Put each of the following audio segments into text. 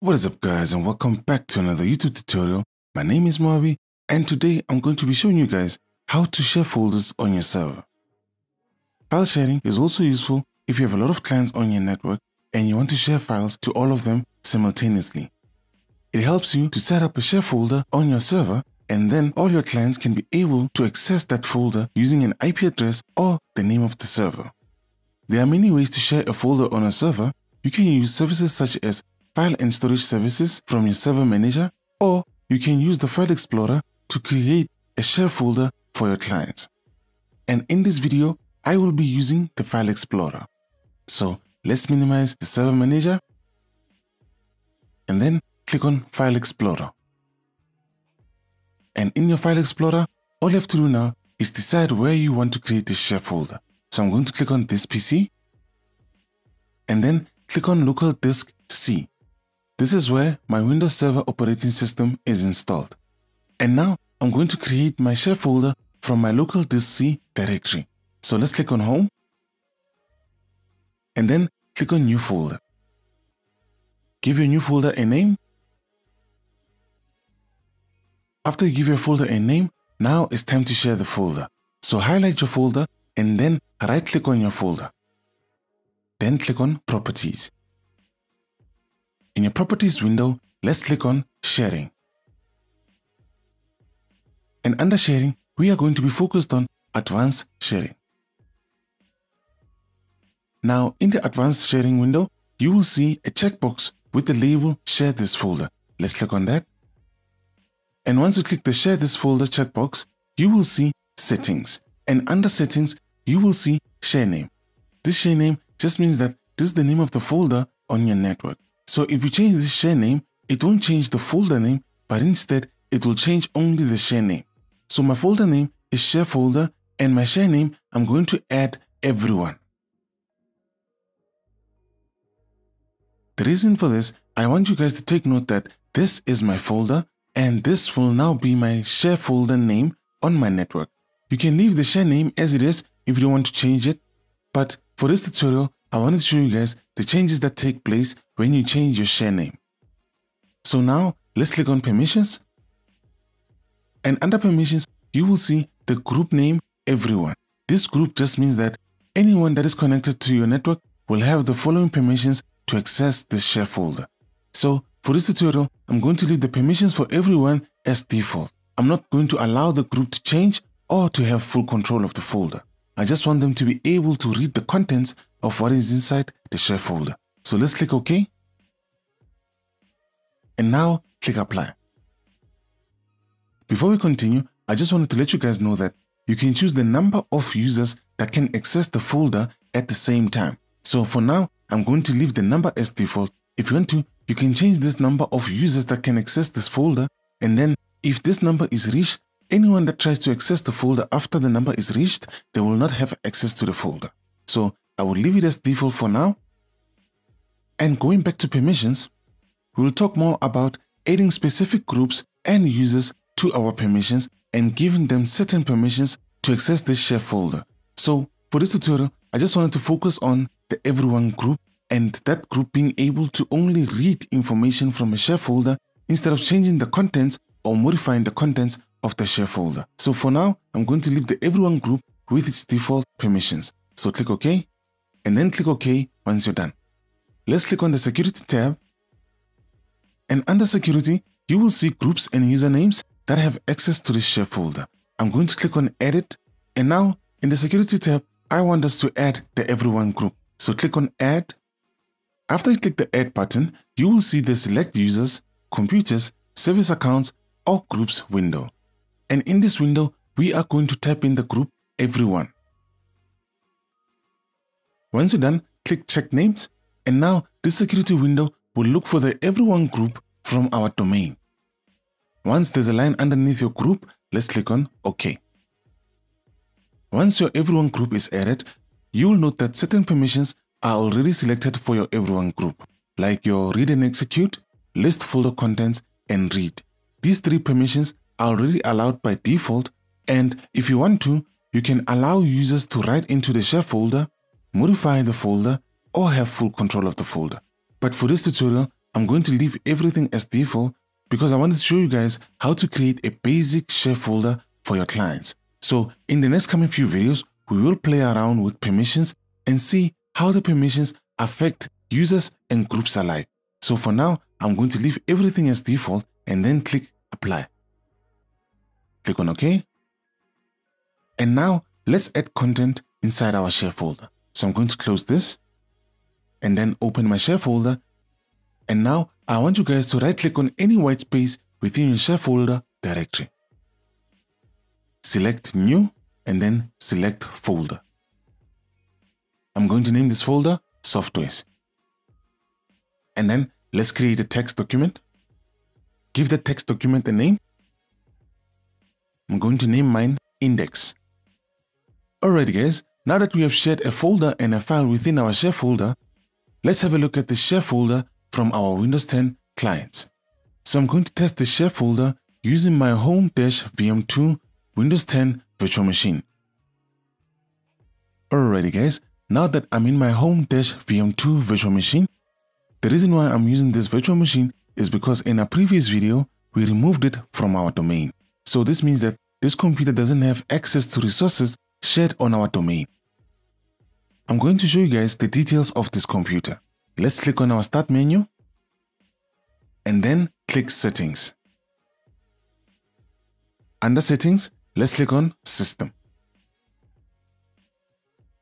What is up guys, and welcome back to another YouTube tutorial. My name is Moabi, and today I'm going to be showing you guys how to share folders on your server. File sharing is also useful if you have a lot of clients on your network and you want to share files to all of them simultaneously. It helps you to set up a share folder on your server, and then all your clients can be able to access that folder using an IP address or the name of the server. There are many ways to share a folder on a server. You can use services such as file and storage services from your server manager, or you can use the File Explorer to create a share folder for your clients. And in this video, I will be using the File Explorer. So let's minimize the server manager and then click on File Explorer. And in your File Explorer, all you have to do now is decide where you want to create this share folder. So I'm going to click on this PC and then click on local disk C. This is where my Windows Server operating system is installed. And now I'm going to create my share folder from my local disk C directory. So let's click on Home and then click on New Folder. Give your new folder a name. After you give your folder a name, now it's time to share the folder. So highlight your folder and then right click on your folder. Then click on Properties. In your Properties window, let's click on Sharing. And under Sharing, we are going to be focused on Advanced Sharing. Now, in the Advanced Sharing window, you will see a checkbox with the label Share This Folder. Let's click on that. And once you click the Share This Folder checkbox, you will see Settings. And under Settings, you will see Share Name. This share name just means that this is the name of the folder on your network. So if you change this share name, it won't change the folder name, but instead it will change only the share name. So my folder name is share folder, and my share name, I'm going to add everyone. The reason for this, I want you guys to take note that this is my folder, and this will now be my share folder name on my network. You can leave the share name as it is if you don't want to change it, but for this tutorial, I wanted to show you guys the changes that take place when you change your share name. So now let's click on Permissions, and under Permissions, you will see the group name Everyone. This group just means that anyone that is connected to your network will have the following permissions to access this share folder. So for this tutorial, I'm going to leave the permissions for everyone as default. I'm not going to allow the group to change or to have full control of the folder. I just want them to be able to read the contents of what is inside the share folder. So let's click OK. And now click Apply. Before we continue, I just wanted to let you guys know that you can choose the number of users that can access the folder at the same time. So for now, I'm going to leave the number as default. If you want to, you can change this number of users that can access this folder. And then if this number is reached, anyone that tries to access the folder after the number is reached, they will not have access to the folder. So I will leave it as default for now. And going back to permissions, we will talk more about adding specific groups and users to our permissions and giving them certain permissions to access this share folder. So for this tutorial, I just wanted to focus on the everyone group, and that group being able to only read information from a share folder instead of changing the contents or modifying the contents of the share folder. So for now, I'm going to leave the everyone group with its default permissions. So click OK. And then click OK once you're done. Let's click on the Security tab. And under Security, you will see groups and usernames that have access to this share folder. I'm going to click on Edit. And now in the Security tab, I want us to add the everyone group. So click on Add. After you click the Add button, you will see the Select Users, Computers, Service Accounts, or Groups window. And in this window, we are going to type in the group everyone. Once you're done, click Check Names, and now this security window will look for the everyone group from our domain. Once there's a line underneath your group, let's click on OK. Once your everyone group is added, you will note that certain permissions are already selected for your everyone group, like your Read and Execute, List Folder Contents, and Read. These three permissions are already allowed by default, and if you want to, you can allow users to write into the share folder, modify the folder, or have full control of the folder. But for this tutorial, I'm going to leave everything as default because I wanted to show you guys how to create a basic share folder for your clients. So in the next coming few videos, we will play around with permissions and see how the permissions affect users and groups alike. So for now, I'm going to leave everything as default and then click apply. Click on OK. And now let's add content inside our share folder. So I'm going to close this and then open my share folder. And now I want you guys to right click on any white space within your share folder directory. Select new and then select folder. I'm going to name this folder softwares. And then let's create a text document. Give the text document a name. I'm going to name mine index. Alright guys, now that we have shared a folder and a file within our share folder, let's have a look at the share folder from our Windows 10 clients. So I'm going to test the share folder using my Home-VM2 Windows 10 virtual machine. Alrighty guys, now that I'm in my Home-VM2 virtual machine, the reason why I'm using this virtual machine is because in a previous video, we removed it from our domain. So this means that this computer doesn't have access to resources shared on our domain. I'm going to show you guys the details of this computer. Let's click on our Start menu and then click Settings. Under Settings, let's click on System.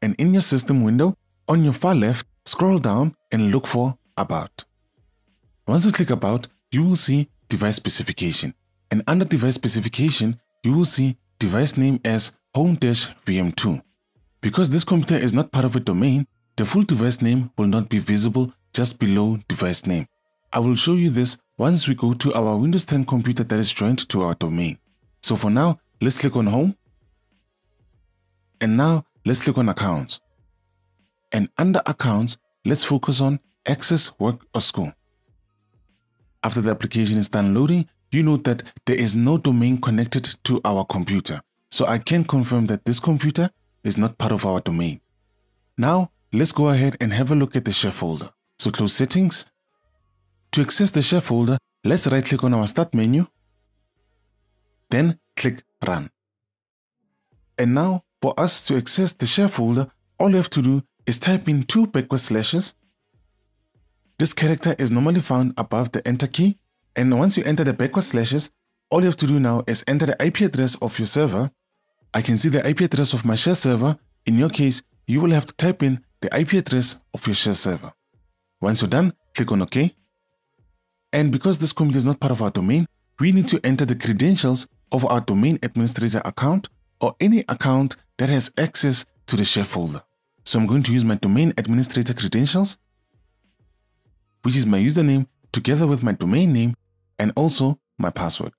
And in your System window, on your far left, scroll down and look for About. Once you click About, you will see Device Specification. And under Device Specification, you will see device name as Home-VM2. Because this computer is not part of a domain, the full device name will not be visible just below device name. I will show you this once we go to our Windows 10 computer that is joined to our domain. So for now, let's click on Home. And now let's click on Accounts. And under Accounts, let's focus on Access, Work or School. After the application is done loading, you note that there is no domain connected to our computer. So I can confirm that this computer is not part of our domain. Now, let's go ahead and have a look at the share folder. So close Settings. To access the share folder, let's right click on our Start menu, then click Run. And now for us to access the share folder, all you have to do is type in 2 backward slashes. This character is normally found above the Enter key, and once you enter the backward slashes, all you have to do now is enter the IP address of your server. I can see the IP address of my share server. In your case, you will have to type in the IP address of your share server. Once you're done, click on OK. And because this computer is not part of our domain, we need to enter the credentials of our domain administrator account or any account that has access to the share folder. So I'm going to use my domain administrator credentials, which is my username together with my domain name and also my password.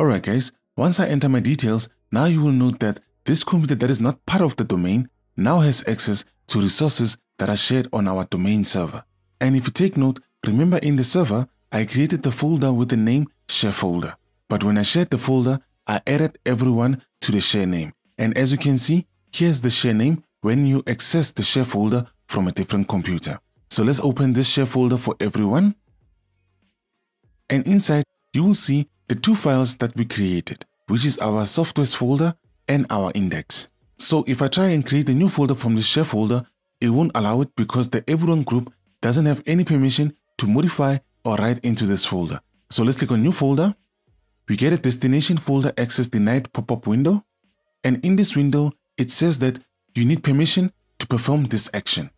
Alright guys, once I enter my details, now you will note that this computer that is not part of the domain now has access to resources that are shared on our domain server. And if you take note, remember in the server, I created the folder with the name share folder. But when I shared the folder, I added everyone to the share name. And as you can see, here's the share name when you access the share folder from a different computer. So let's open this share folder for everyone. And inside, you will see the 2 files that we created, which is our softwares folder and our index. So if I try and create a new folder from the share folder, it won't allow it because the everyone group doesn't have any permission to modify or write into this folder. So let's click on new folder. We get a destination folder access denied pop-up window. And in this window, it says that you need permission to perform this action.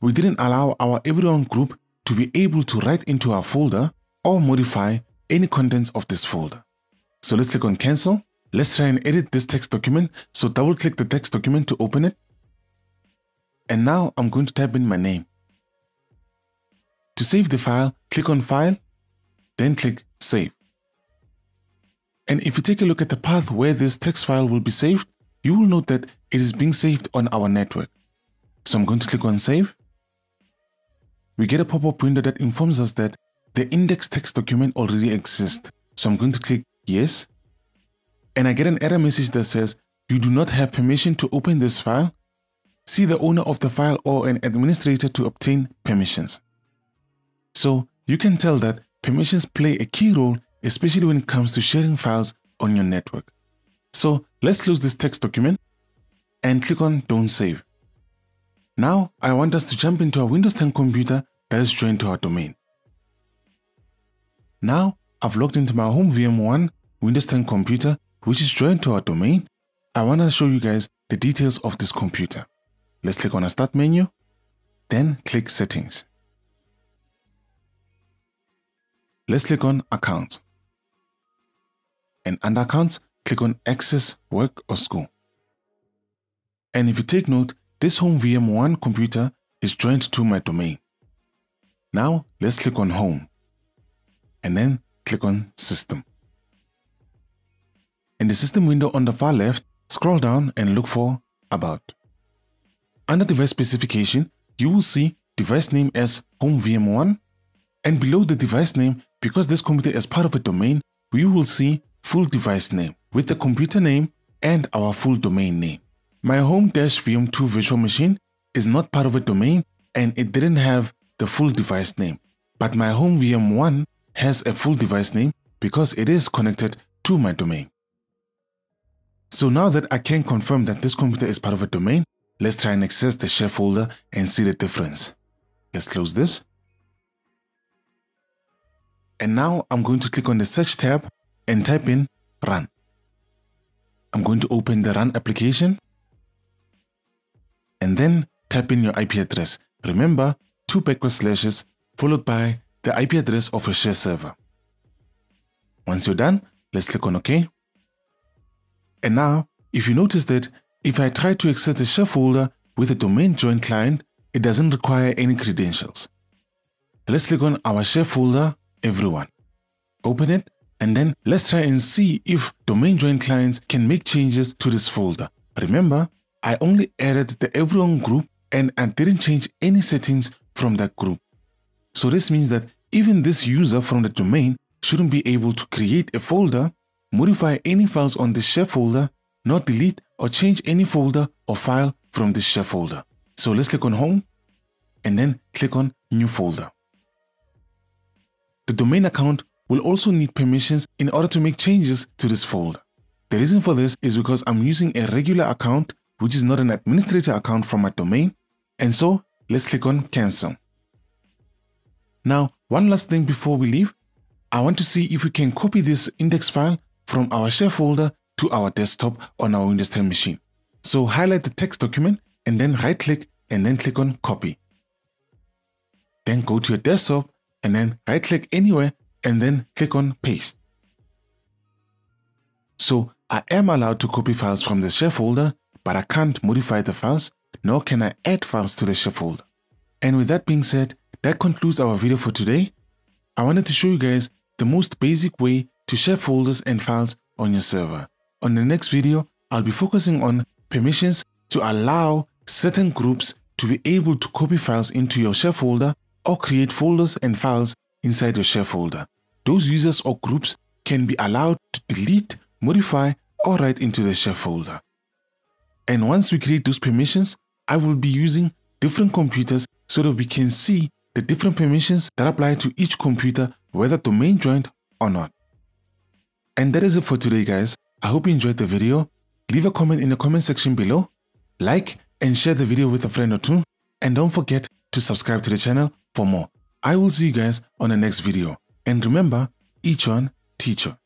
We didn't allow our everyone group to be able to write into our folder or modify any contents of this folder. So let's click on cancel. Let's try and edit this text document. So double click the text document to open it. And now I'm going to type in my name. To save the file, click on File, then click Save. And if you take a look at the path where this text file will be saved, you will note that it is being saved on our network. So I'm going to click on Save. We get a pop-up window that informs us that the index text document already exists. So I'm going to click Yes. And I get an error message that says, you do not have permission to open this file. See the owner of the file or an administrator to obtain permissions. So you can tell that permissions play a key role, especially when it comes to sharing files on your network. So let's close this text document and click on Don't Save. Now I want us to jump into our Windows 10 computer that is joined to our domain. Now I've logged into my Home-VM1 Windows 10 computer, which is joined to our domain. I want to show you guys the details of this computer. Let's click on a Start menu, then click Settings. Let's click on Accounts. And under Accounts, click on Access, Work or School. And if you take note, this Home-VM1 computer is joined to my domain. Now let's click on Home and then click on System. In the system window on the far left, scroll down and look for About. Under device specification, you will see device name as Home-VM1, and below the device name, because this computer is part of a domain, we will see full device name with the computer name and our full domain name. My Home-VM2 virtual machine is not part of a domain and it didn't have the full device name, but my Home-VM1 has a full device name because it is connected to my domain. So now that I can confirm that this computer is part of a domain, let's try and access the share folder and see the difference. Let's close this. And now I'm going to click on the search tab and type in Run. I'm going to open the Run application and then type in your IP address. Remember, 2 backwards slashes followed by the IP address of your share server. Once you're done, let's click on OK. And now, if you notice that if I try to access the share folder with a domain join client, it doesn't require any credentials. Let's click on our share folder, Everyone. Open it, and then let's try and see if domain join clients can make changes to this folder. Remember, I only added the Everyone group and I didn't change any settings from that group. So this means that even this user from the domain shouldn't be able to create a folder, modify any files on the share folder, nor delete or change any folder or file from this share folder. So let's click on Home and then click on New Folder. The domain account will also need permissions in order to make changes to this folder. The reason for this is because I'm using a regular account, which is not an administrator account from my domain. And so let's click on Cancel. Now, one last thing before we leave, I want to see if we can copy this index file from our share folder to our desktop on our Windows 10 machine. So highlight the text document and then right click and then click on Copy. Then go to your desktop and then right click anywhere and then click on Paste. So I am allowed to copy files from the share folder, but I can't modify the files, nor can I add files to the share folder. And with that being said, that concludes our video for today. I wanted to show you guys the most basic way to share folders and files on your server. On the next video, I'll be focusing on permissions to allow certain groups to be able to copy files into your share folder or create folders and files inside your share folder. Those users or groups can be allowed to delete, modify, or write into the share folder. And once we create those permissions, I will be using different computers so that we can see the different permissions that apply to each computer, whether domain joined or not. And that is it for today, guys. I hope you enjoyed the video. Leave a comment in the comment section below, like and share the video with a friend or two, and don't forget to subscribe to the channel for more. I will see you guys on the next video. And remember, each one, teach one.